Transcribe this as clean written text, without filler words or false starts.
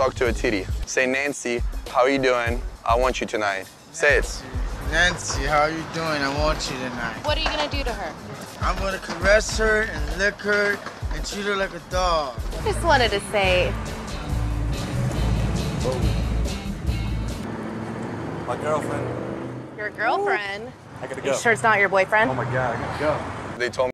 Talk to a titty. Say, Nancy, how you doing? I want you tonight. Say it. Nancy, how you doing? I want you tonight. What are you gonna do to her? I'm gonna caress her and lick her and treat her like a dog. I just wanted to say. Whoa. My girlfriend. Your girlfriend? Ooh. I gotta go. You sure it's not your boyfriend? Oh my God, I gotta go. They told me